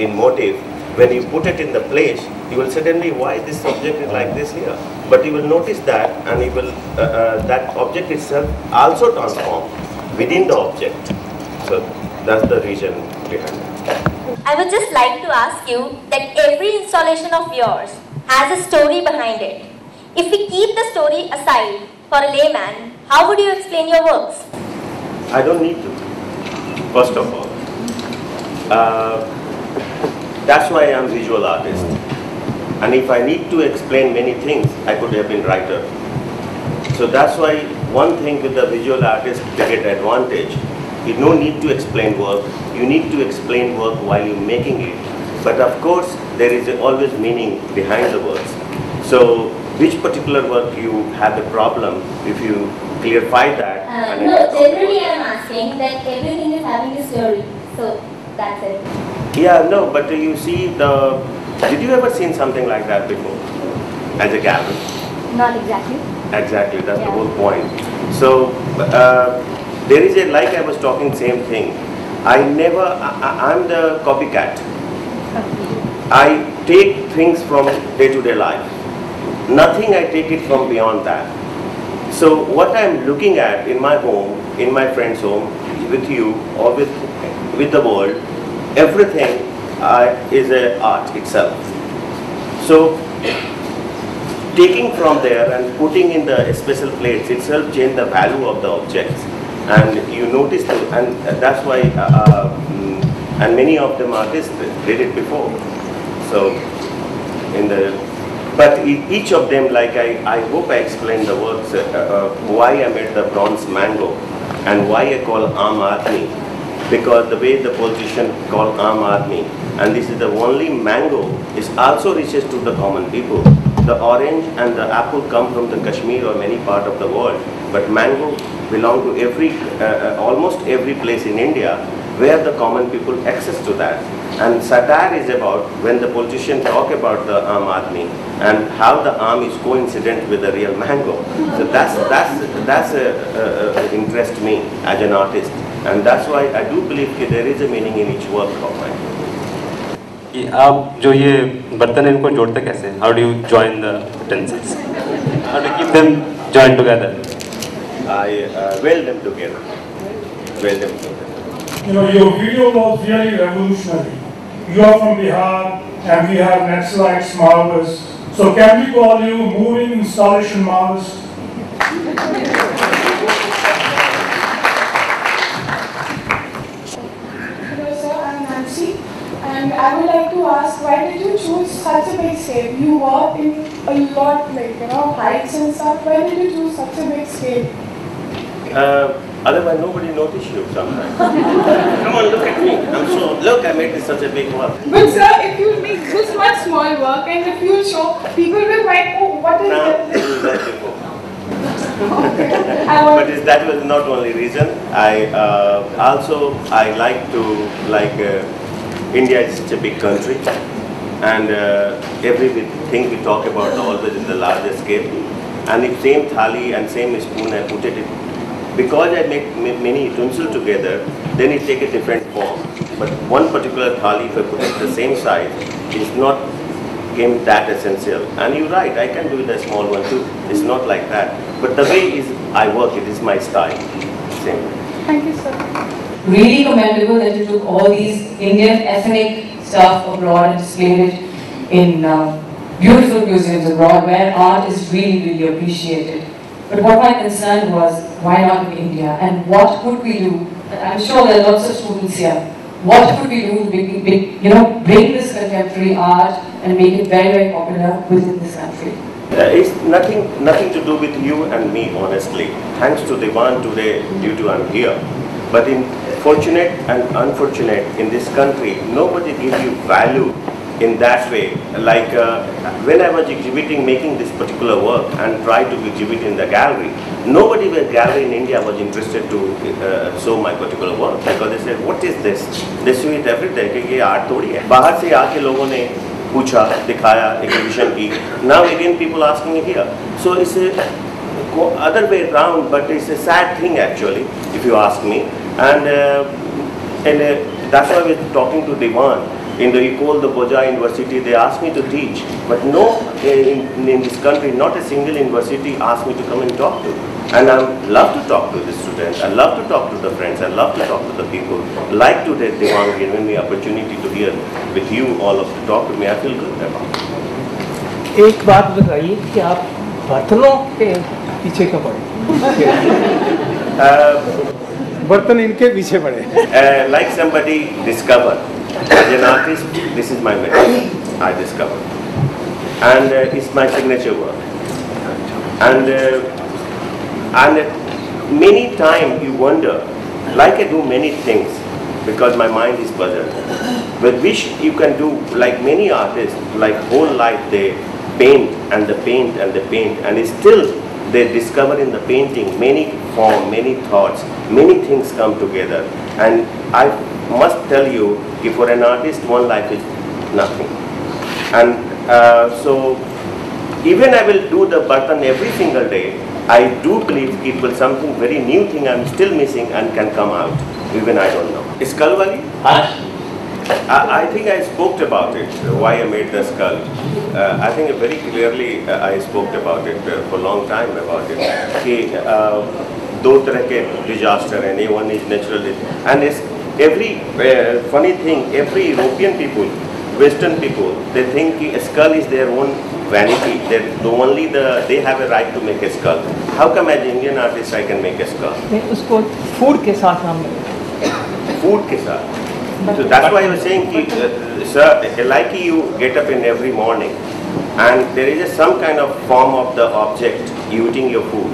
in motive, when you put it in the place, you will suddenly, why this subject is like this here? But you will notice that, and you will that object itself also transform within the object. So that's the reason behind it. I would just like to ask you that every installation of yours has a story behind it. If we keep the story aside for a layman, how would you explain your works? I don't need to, first of all. That's why I am visual artist, and if I need to explain many things, I could have been writer. So that's why one thing with the visual artist to get advantage, you no need to explain work, you need to explain work while you're making it. But of course, there is always meaning behind the words. So which particular work you have a problem, if you clarify that. No, generally I am asking that everything is having a story. So. That's it. Yeah, no, but you see the... Did you ever seen something like that before? As a gallery? Not exactly. Exactly, that's yeah. The whole point. So, there is a, like I was talking, same thing. I'm the copycat. Okay. I take things from day-to-day life. Nothing I take it from beyond that. So, what I'm looking at in my home, in my friend's home, with you, or with the world, everything is an art itself. So, taking from there and putting in the special plates itself change the value of the objects. And you notice, and that's why, and many of them artists did it before. So, in the but each of them, like I hope I explained the works, why I made the bronze mango and why I call Aam Aadmi. Because the way the politician call Aam Aadmi, and this is the only mango, is also reaches to the common people. The orange and the apple come from the Kashmir or many part of the world, but mango belong to every, almost every place in India where the common people access to that. And satire is about when the politician talk about the Aam Aadmi and how the Aam is coincident with the real mango. So that's interest me as an artist. And that's why I do believe that there is a meaning in each work of mine. How do you join the utensils? How do you keep them joined together? I weld them together. Weld them together. You know, your video was really revolutionary. You are from Bihar, and we have Naxalites, Marvels. So can we call you moving installation Marvels? And I would like to ask, why did you choose such a big scale? You work in a lot, like, you know, heights and stuff. Why did you choose such a big scale? Otherwise, nobody notices you sometimes. Come on, look at me. I'm sure. Look, I made this such a big work. But sir, if you make this much small work and if you show, people will like, oh, what is this? Okay. But that was not only reason. I like to, like, India is such a big country, and everything we talk about always is the largest scale. And if same thali and same spoon I put it in, because I make many utensils together, then it takes a different form. But one particular thali, if I put it the same size, is not became that essential. And you're right, I can do the small one too. It's not like that. But the way is I work, it is my style. Same. Thank you, sir. Really commendable that you took all these Indian ethnic stuff abroad and displayed it in beautiful museums abroad where art is really, really appreciated. But what my concern was, why not in India? And what could we do? I'm sure there are lots of students here. What could we do to bring this contemporary art and made it very, very popular within this country. It's nothing to do with you and me, honestly. Thanks to Devan today, due to I'm here. But in fortunate and unfortunate in this country, nobody gives you value in that way. Like when I was exhibiting, making this particular work and tried to exhibit in the gallery, nobody in the gallery in India was interested to show my particular work, because they said, what is this? They see it every day, कि ये art थोड़ी है. बाहर से आके लोगों ने पूछा, दिखाया, exhibition की. Now again people asking me here. So it's a other way round, but it's a sad thing actually, if you ask me. And that's why we're talking to Devan. In the Ecole de Beaux-Arts University, they asked me to teach, but no, in this country, not a single university asked me to come and talk to. And I love to talk to the students, I love to talk to the friends, I love to talk to the people. Like today, Devan giving me opportunity to hear with you all of to talk to me, I feel good about it. एक बात बताइए कि आप बर्तनों के पीछे क्यों पड़े? बर्तन इनके पीछे पड़े. Like somebody discovered. As an artist, this is my method, I discovered, and it's my signature work. And many times you wonder, like I do many things, because my mind is puzzled. But wish you can do like many artists, like whole life they paint and they paint and they paint, and still they discover in the painting many forms, many thoughts, many things come together. And I must tell you, if for an artist, one life is nothing. And so, even I will do the button every single day, I do believe it will something very new thing I'm still missing and can come out, even I don't know. Is skull wali? I think I spoke about it, why I made the skull. I think very clearly I spoke about it for a long time about it. Two types of disaster, and one is natural disaster. And it's every funny thing, every European people, Western people, they think a skull is their own vanity. They have a right to make a skull. How come as an Indian artist I can make a skull? उसको food के साथ हम food के साथ. So that's why I was saying, sir, like you get up in every morning and there is some kind of form of the object eating your food.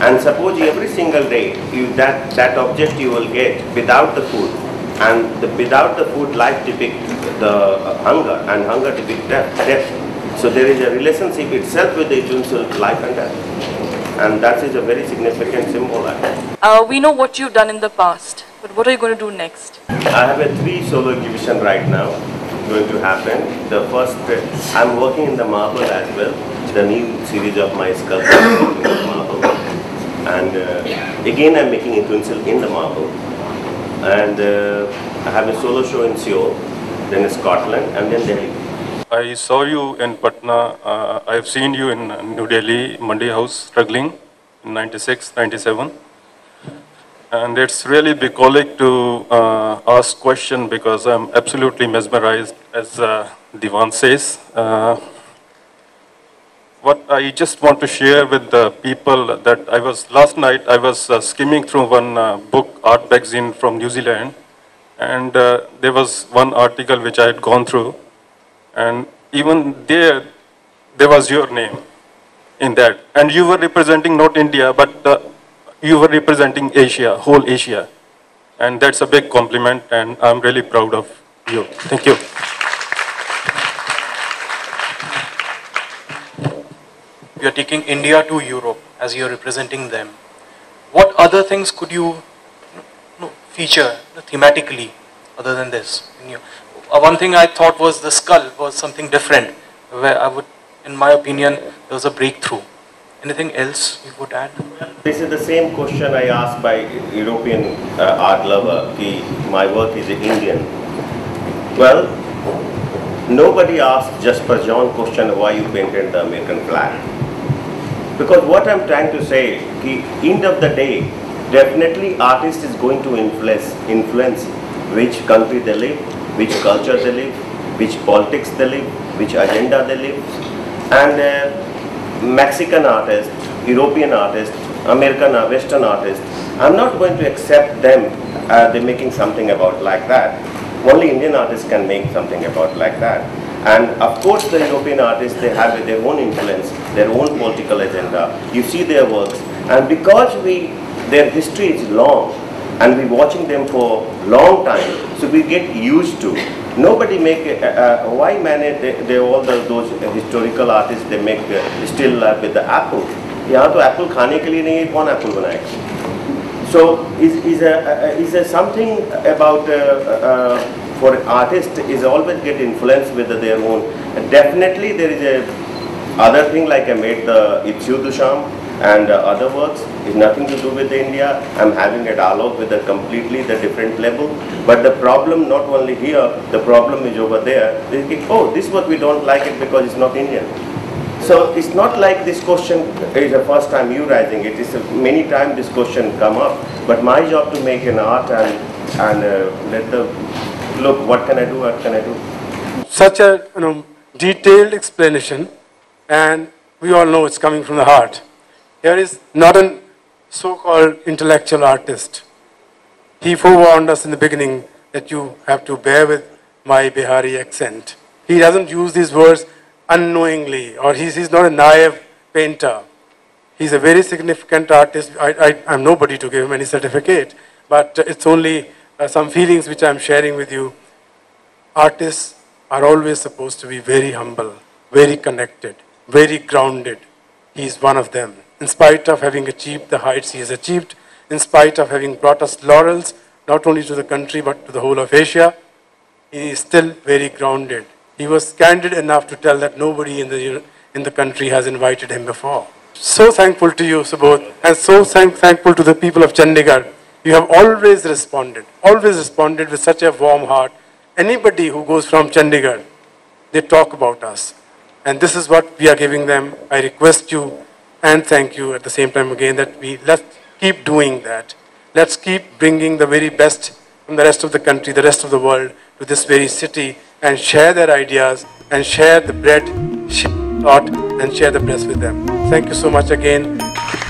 And suppose every single day you, that object you will get without the food. And without the food, life depicts the hunger, and hunger depicts death. So there is a relationship itself with the essential life and death. And that is a very significant symbol. We know what you've done in the past. But what are you going to do next? I have a 3 solo exhibition right now going to happen. The first, I'm working in the marble as well, the new series of my sculptures in the marble. And again, I'm making a tinsel in the marble. And I have a solo show in Seoul, then in Scotland, and then Delhi. I saw you in Patna. I've seen you in New Delhi, Mandi House, struggling in 96, 97. And it's really big colleague to ask question, because I'm absolutely mesmerized, as Devan says. What I just want to share with the people that I was, last night I was skimming through one book, art magazine from New Zealand, and there was one article which I had gone through, and even there was your name in that. And you were representing not India, but you were representing Asia, whole Asia. And that's a big compliment, and I'm really proud of you. Thank you. You're taking India to Europe as you're representing them. What other things could you feature thematically other than this? One thing I thought was the skull was something different, where I would, in my opinion, there was a breakthrough. Anything else you would add? This is the same question I asked by European art lover, ki my work is Indian. Well, nobody asked Jasper John question why you painted the American flag. Because what I'm trying to say, ki end of the day, definitely artist is going to influence which country they live, which culture they live, which politics they live, which agenda they live. And Mexican artists, European artists, American, Western artists, I'm not going to accept them, they're making something about like that. Only Indian artists can make something about like that. And of course the European artists, they have their own influence, their own political agenda. You see their works, and because their history is long and we're watching them for a long time, so we get used to. Nobody make, why manage, they all those historical artists, they make still with the apple. यहाँ तो apple खाने के लिए नहीं है, कौन apple बनाएगा? So is a something about for artist is always get influenced with their own. Definitely there is a other thing like I made the Itsu Duchamp and other works. It's nothing to do with India. I'm having a dialogue with a completely the different level. But the problem not only here, the problem is over there. They think, oh, this work we don't like it because it's not Indian. So it's not like this question is the first time you raising it. It's many times this question come up. But my job to make an art and let the look. What can I do? What can I do? Such a detailed explanation, and we all know it's coming from the heart. Here is not a so-called intellectual artist. He forewarned us in the beginning that you have to bear with my Bihari accent. He doesn't use these words unknowingly, or he's not a naive painter. He's a very significant artist. I'm nobody to give him any certificate, but it's only some feelings which I'm sharing with you. Artists are always supposed to be very humble, very connected, very grounded. He's one of them. In spite of having achieved the heights he has achieved, in spite of having brought us laurels, not only to the country but to the whole of Asia, he is still very grounded. He was candid enough to tell that nobody in the country has invited him before. So thankful to you, Subodh, and so thankful to the people of Chandigarh. You have always responded with such a warm heart. Anybody who goes from Chandigarh, they talk about us. And this is what we are giving them. I request you and thank you at the same time again that let's keep doing that. Let's keep bringing the very best from the rest of the country, the rest of the world, to this very city, and share their ideas, and share the bread, share the thought, and share the press with them. Thank you so much again.